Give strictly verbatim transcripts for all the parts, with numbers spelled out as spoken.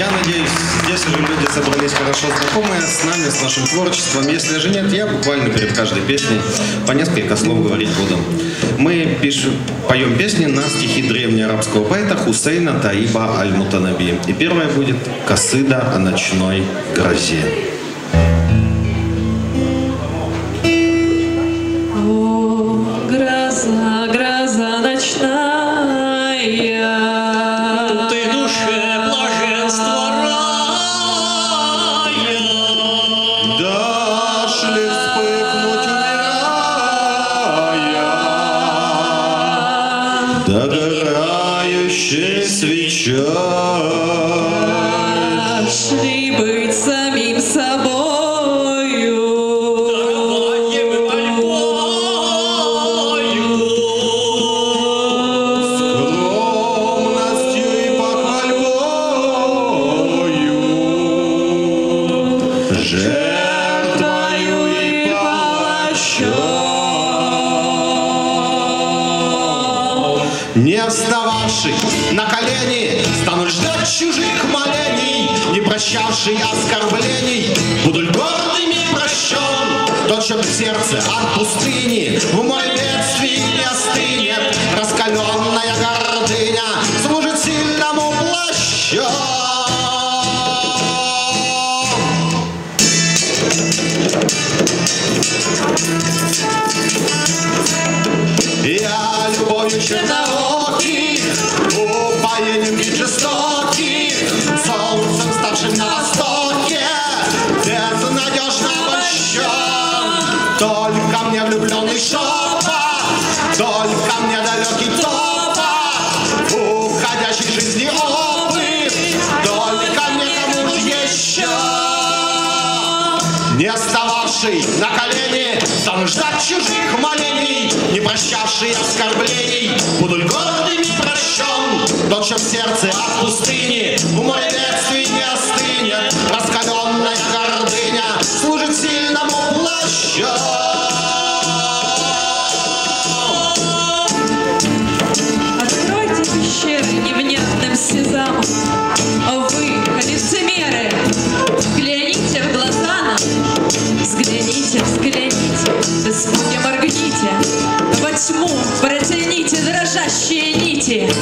Я надеюсь, здесь уже люди собрались хорошо знакомые с нами, с нашим творчеством. Если же нет, я буквально перед каждой песней по несколько слов говорить буду. Мы пишем, поем песни на стихи древнеарабского поэта Хусейна Таиба Аль-Мутанаби. И первая будет «Касыда о ночной грозе». Догорающей свечой нашли быть самим собою, дорогим и пальбою, скромностью и похвальбою, жертвою и палачом. Не встававший на колени, стану ждать чужих молений, не прощавший оскорблений, буду гордым и прощен. Точим сердце от пустыни, в мой бедствии не остынет, раскаленная гордыня служит сильному плащу. Я любовью черноокий, упоением и жестокий, солнцем ставшим на востоке, безнадежно обольщен. Только мне влюбленный шепот, только мне далекий топот уходящей жизни обрыв, только мне кому-то еще. Не встававший на колени, стану ждать чужих молений, не прощавший оскорблений, буду гордым и прощен. Дольше в сердце от пустыни, в моей бедствии не остынет, раскаленная гордыня служит сильному плащу. Откройте пещеры невнятным слезам, о вы, лицемеры, взгляните в глаза нам, взгляните, взгляните, да смутно моргните, во тьму протяните дрожащие нити.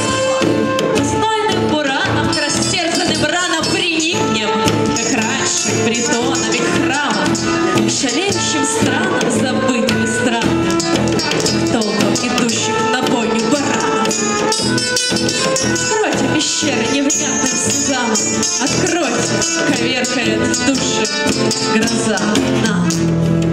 Знойным бураном, к растерзанным ранам приникнем, как раньше, к притонам и к храмам, к шалеющим странам, забытым и странным, толком идущих на бойню баранов. Откройте пещеры невнятным слезам, откройте, коверкает души гроза нам.